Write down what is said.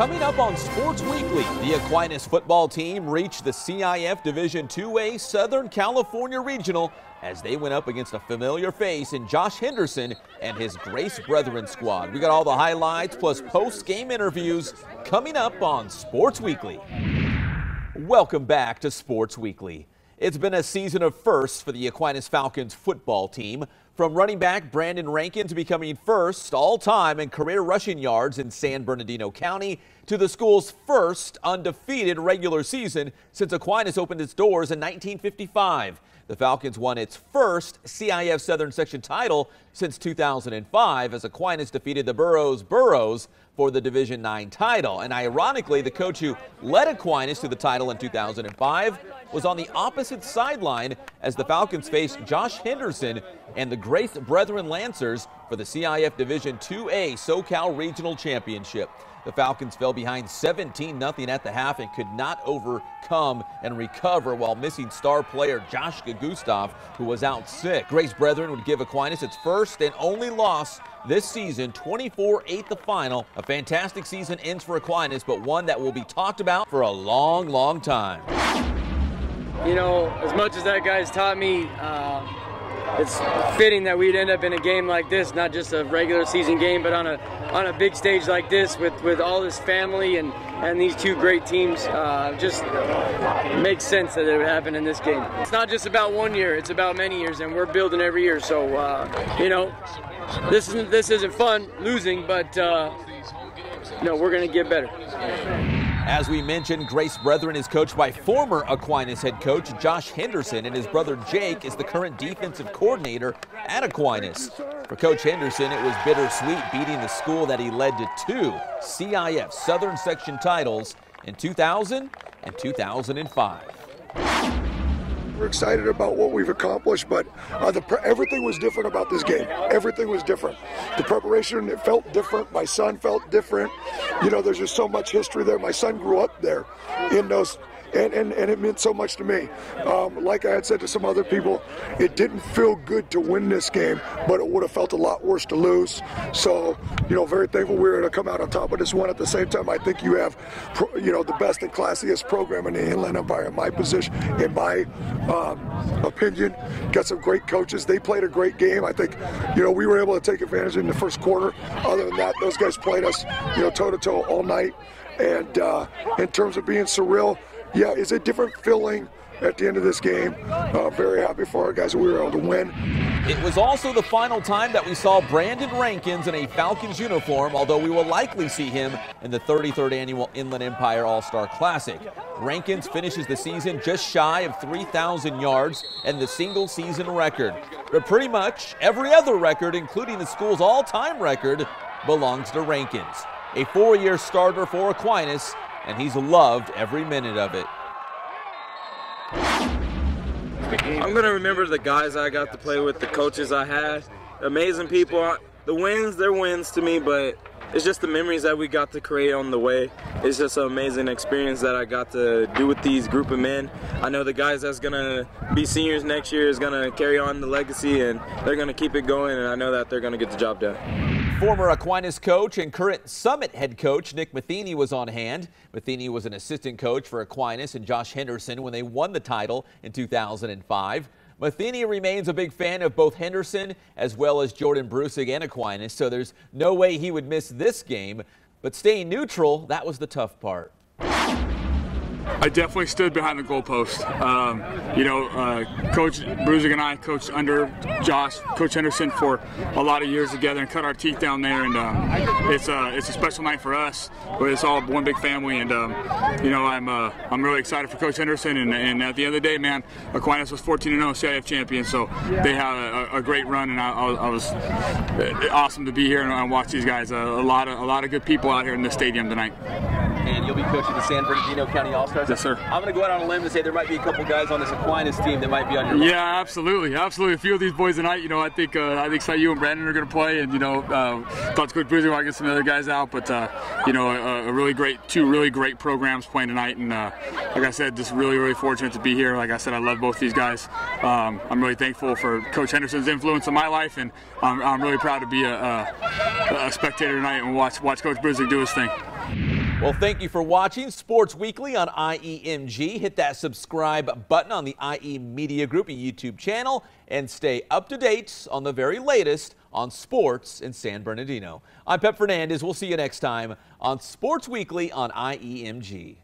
Coming up on Sports Weekly, the Aquinas football team reached the CIF Division IIA Southern California Regional as they went up against a familiar face in Josh Henderson and his Grace Brethren squad. We got all the highlights plus post-game interviews coming up on Sports Weekly. Welcome back to Sports Weekly. It's been a season of firsts for the Aquinas Falcons football team. From running back Brandon Rankin to becoming first all-time in career rushing yards in San Bernardino County to the school's first undefeated regular season since Aquinas opened its doors in 1955. The Falcons won its first CIF Southern Section title since 2005 as Aquinas defeated the Burros for the Division IX title. And ironically, the coach who led Aquinas to the title in 2005 was on the opposite sideline as the Falcons faced Josh Henderson and the Grace Brethren Lancers for the CIF Division IIA SoCal Regional Championship. The Falcons fell behind 17-0 at the half and could not overcome and recover while missing star player Josh Gustaf, who was out sick. Grace Brethren would give Aquinas its first and only loss this season, 24-8 the final. A fantastic season ends for Aquinas, but one that will be talked about for a long, long time. You know, as much as that guy's taught me, it's fitting that we'd end up in a game like this, not just a regular season game, but on a big stage like this with all his family and these two great teams. Just makes sense that it would happen in this game. It's not just about one year, it's about many years, and we're building every year. So, you know, this isn't fun losing, but no, we're going to get better. As we mentioned, Grace Brethren is coached by former Aquinas head coach Josh Henderson, and his brother Jake is the current defensive coordinator at Aquinas. For Coach Henderson, it was bittersweet beating the school that he led to two CIF Southern Section titles in 2000 and 2005. We're excited about what we've accomplished, but everything was different about this game. Everything was different. The preparation, it felt different. My son felt different. You know, there's just so much history there. My son grew up there in those, and it meant so much to me. Like I had said to some other people, it didn't feel good to win this game, but it would have felt a lot worse to lose. So, you know, very thankful we were able to come out on top of this one. At the same time, I think you have, you know, the best and classiest program in the Inland Empire in my position, in my opinion. Got some great coaches. They played a great game. I think, you know, we were able to take advantage in the first quarter. Other than that, those guys played us, you know, toe-to-toe all night. And in terms of being surreal, yeah, it's a different feeling at the end of this game. Very happy for our guys that we were able to win. It was also the final time that we saw Brandon Rankins in a Falcons uniform, although we will likely see him in the 33rd Annual Inland Empire All-Star Classic. Rankins finishes the season just shy of 3,000 yards and the single-season record. But pretty much every other record, including the school's all-time record, belongs to Rankins, a four-year starter for Aquinas, and he's loved every minute of it. I'm going to remember the guys I got to play with, the coaches I had, amazing people. The wins, they're wins to me, but it's just the memories that we got to create on the way. It's just an amazing experience that I got to do with these group of men. I know the guys that's going to be seniors next year is going to carry on the legacy, and they're going to keep it going, and I know that they're going to get the job done. Former Aquinas coach and current Summit head coach Nick Matheny was on hand. Matheny was an assistant coach for Aquinas and Josh Henderson when they won the title in 2005. Matheny remains a big fan of both Henderson as well as Jordan Bruzig and Aquinas, so there's no way he would miss this game. But staying neutral, that was the tough part. I definitely stood behind the goalpost. You know, Coach Bruzig and I coached under Josh, Coach Henderson, for a lot of years together and cut our teeth down there. And it's a special night for us. But it's all one big family. And you know, I'm really excited for Coach Henderson. And at the end of the day, man, Aquinas was 14-0 CIF champion, so they had a great run. And I was awesome to be here and watch these guys. A lot of good people out here in the stadium tonight. And you'll be coaching the San Bernardino County All-Stars. Yes, sir. I'm going to go out on a limb and say there might be a couple guys on this Aquinas team that might be on your list. Yeah, absolutely. Absolutely. A few of these boys tonight, you know, I think you and Brandon are going to play. And, you know, thought Coach Bruzig might get some other guys out. But, you know, two really great programs playing tonight. And, like I said, just really, really fortunate to be here. Like I said, I love both these guys. I'm really thankful for Coach Henderson's influence in my life. And I'm really proud to be a spectator tonight and watch Coach Bruzig do his thing. Well, thank you for watching Sports Weekly on IEMG. Hit that subscribe button on the IE Media Group YouTube channel and stay up to date on the very latest on sports in San Bernardino. I'm Pep Fernandez. We'll see you next time on Sports Weekly on IEMG.